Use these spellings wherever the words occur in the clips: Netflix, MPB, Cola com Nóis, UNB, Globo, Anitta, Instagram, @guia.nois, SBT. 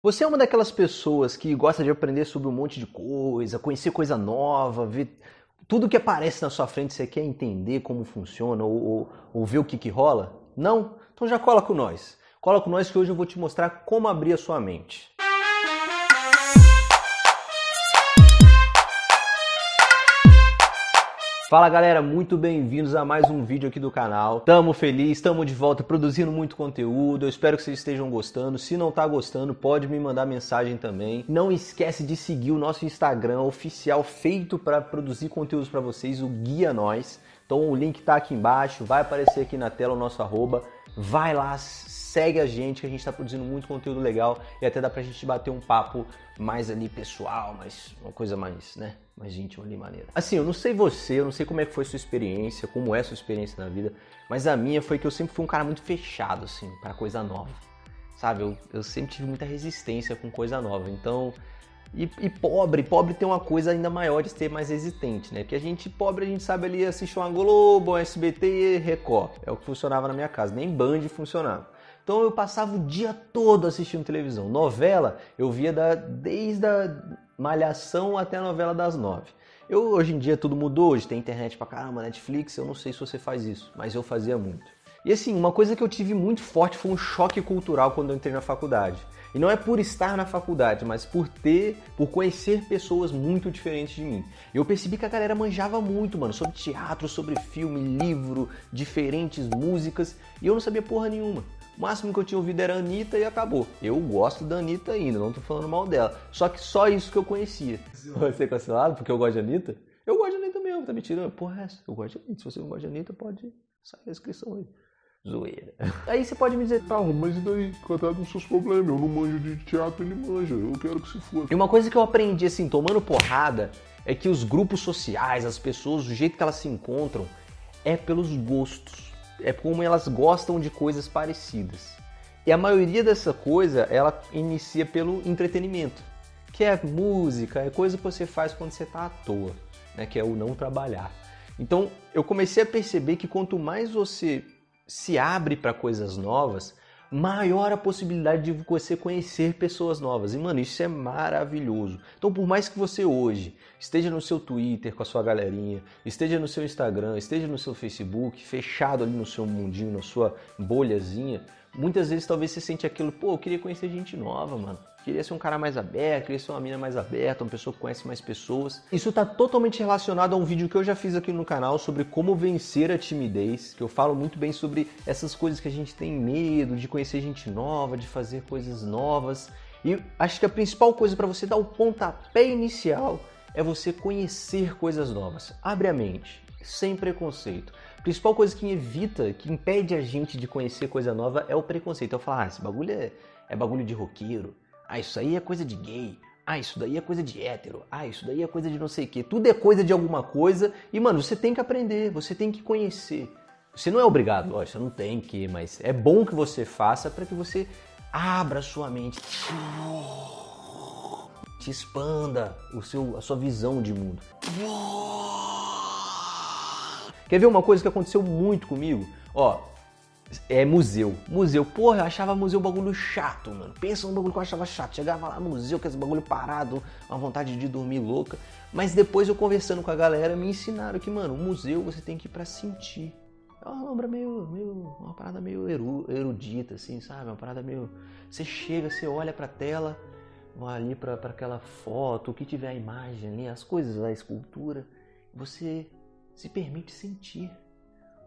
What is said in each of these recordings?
Você é uma daquelas pessoas que gosta de aprender sobre um monte de coisa, conhecer coisa nova, ver tudo que aparece na sua frente, você quer entender como funciona ou ver o que rola? Não? Então já cola com nós. Cola com nós que hoje eu vou te mostrar como abrir a sua mente. Fala galera, muito bem-vindos a mais um vídeo aqui do canal. Tamo feliz, estamos de volta produzindo muito conteúdo. Eu espero que vocês estejam gostando. Se não tá gostando, pode me mandar mensagem também. Não esquece de seguir o nosso Instagram oficial feito para produzir conteúdos para vocês, o Guia Nós. Então o link tá aqui embaixo, vai aparecer aqui na tela o nosso @. Vai lá, segue a gente que a gente tá produzindo muito conteúdo legal e até dá pra gente bater um papo mais ali pessoal, mas uma coisa mais, né? Mais íntima ali, maneira. Assim, eu não sei você, eu não sei como é que foi sua experiência, como é sua experiência na vida, mas a minha foi que eu sempre fui um cara muito fechado, assim, pra coisa nova, sabe? Eu sempre tive muita resistência com coisa nova, então... E pobre tem uma coisa ainda maior de ser mais resistente, né? Porque a gente, pobre, a gente sabe ali assistir uma Globo, uma SBT, Record. É o que funcionava na minha casa, nem Band funcionava. Então eu passava o dia todo assistindo televisão. Novela eu via desde a Malhação até a novela das 9. Hoje em dia tudo mudou, hoje tem internet pra caramba, Netflix, eu não sei se você faz isso, mas eu fazia muito. E assim, uma coisa que eu tive muito forte foi um choque cultural quando eu entrei na faculdade. E não é por estar na faculdade, mas por conhecer pessoas muito diferentes de mim. Eu percebi que a galera manjava muito, mano, sobre teatro, sobre filme, livro, diferentes músicas, e eu não sabia porra nenhuma. O máximo que eu tinha ouvido era a Anitta e acabou. Eu gosto da Anitta ainda, não tô falando mal dela. Só que só isso que eu conhecia. Você é cancelado porque eu gosto de Anitta? Eu gosto de Anitta mesmo, tá me tirando. Porra, essa, eu gosto de Anitta. Se você não gosta de Anitta, pode sair da inscrição aí. Zoeira. Aí você pode me dizer, tá, mas e daí? Cada um com seus problemas, eu não manjo de teatro, ele manja, eu quero que se foda. E uma coisa que eu aprendi, assim, tomando porrada, é que os grupos sociais, as pessoas, o jeito que elas se encontram é pelos gostos, é como elas gostam de coisas parecidas. E a maioria dessa coisa, ela inicia pelo entretenimento, que é música, é coisa que você faz quando você tá à toa, né, que é o não trabalhar. Então, eu comecei a perceber que quanto mais você se abre para coisas novas, maior a possibilidade de você conhecer pessoas novas. E, mano, isso é maravilhoso. Então, por mais que você hoje esteja no seu Twitter com a sua galerinha, esteja no seu Instagram, esteja no seu Facebook, fechado ali no seu mundinho, na sua bolhazinha, muitas vezes talvez você sente aquilo, pô, eu queria conhecer gente nova, mano. Queria ser um cara mais aberto, queria ser uma mina mais aberta, uma pessoa que conhece mais pessoas. Isso tá totalmente relacionado a um vídeo que eu já fiz aqui no canal sobre como vencer a timidez, que eu falo muito bem sobre essas coisas que a gente tem medo, de conhecer gente nova, de fazer coisas novas. E acho que a principal coisa para você dar o pontapé inicial é você conhecer coisas novas. Abre a mente, sem preconceito. A principal coisa que evita, que impede a gente de conhecer coisa nova é o preconceito. Eu falo, ah, esse bagulho é bagulho de roqueiro. Ah, isso aí é coisa de gay. Ah, isso daí é coisa de hétero. Ah, isso daí é coisa de não sei o quê. Tudo é coisa de alguma coisa. E, mano, você tem que aprender, você tem que conhecer. Você não é obrigado, lógico, você não tem que, mas é bom que você faça para que você abra a sua mente. Te expanda a sua visão de mundo. Quer ver uma coisa que aconteceu muito comigo? Ó... É museu. Museu, porra, eu achava museu um bagulho chato, mano. Pensa num bagulho que eu achava chato. Chegava lá no museu, com esse bagulho parado, uma vontade de dormir louca. Mas depois eu conversando com a galera, me ensinaram que, mano, o museu você tem que ir pra sentir. É uma obra uma parada meio erudita, assim, sabe? Uma parada meio... Você chega, você olha pra tela, vai ali pra aquela foto, o que tiver a imagem ali, as coisas, a escultura. Você se permite sentir.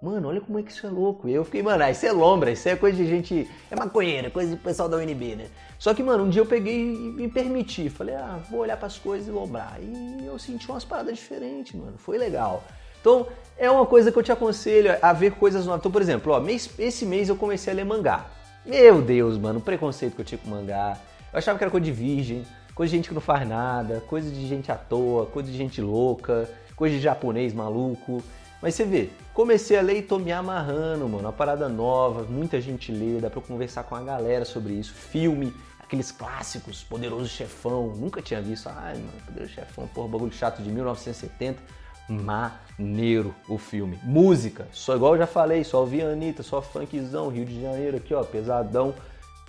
Mano, olha como é que isso é louco. E eu fiquei, mano, ah, isso é lombra, isso é coisa de gente... É maconheira, coisa de pessoal da UNB, né? Só que, mano, um dia eu peguei e me permiti. Falei, ah, vou olhar pras coisas e lombrar. E eu senti umas paradas diferentes, mano. Foi legal. Então, é uma coisa que eu te aconselho a ver coisas novas. Então, por exemplo, ó, esse mês eu comecei a ler mangá. Meu Deus, mano, o preconceito que eu tinha com mangá. Eu achava que era coisa de virgem, coisa de gente que não faz nada, coisa de gente à toa, coisa de gente louca, coisa de japonês maluco... Mas você vê, comecei a ler e tô me amarrando, mano, uma parada nova, muita gente lê, dá pra conversar com a galera sobre isso, filme, aqueles clássicos, Poderoso Chefão, nunca tinha visto, ai, mano, Poderoso Chefão, porra, bagulho chato de 1970, maneiro o filme. Música, só igual eu já falei, só ouvi a Anitta, só funkzão, Rio de Janeiro aqui, ó, pesadão.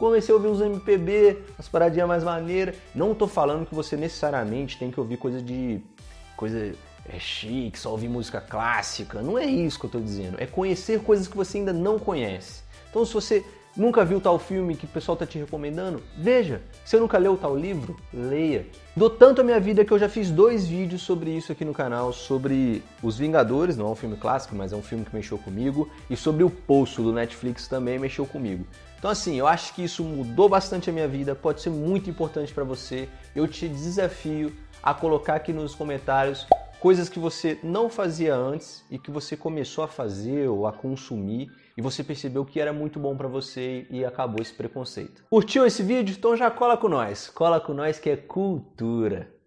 comecei a ouvir uns MPB, umas paradinhas mais maneiras. Não tô falando que você necessariamente tem que ouvir coisa chique, só ouvir música clássica. Não é isso que eu tô dizendo. É conhecer coisas que você ainda não conhece. Então, se você nunca viu tal filme que o pessoal tá te recomendando, veja. Se você nunca leu tal livro, leia. Dou tanto a minha vida que eu já fiz 2 vídeos sobre isso aqui no canal, sobre Os Vingadores, não é um filme clássico, mas é um filme que mexeu comigo, e sobre O Poço, do Netflix, também mexeu comigo. Então assim, eu acho que isso mudou bastante a minha vida, pode ser muito importante pra você. Eu te desafio a colocar aqui nos comentários coisas que você não fazia antes e que você começou a fazer ou a consumir e você percebeu que era muito bom pra você e acabou esse preconceito. Curtiu esse vídeo? Então já cola com nós que é cultura!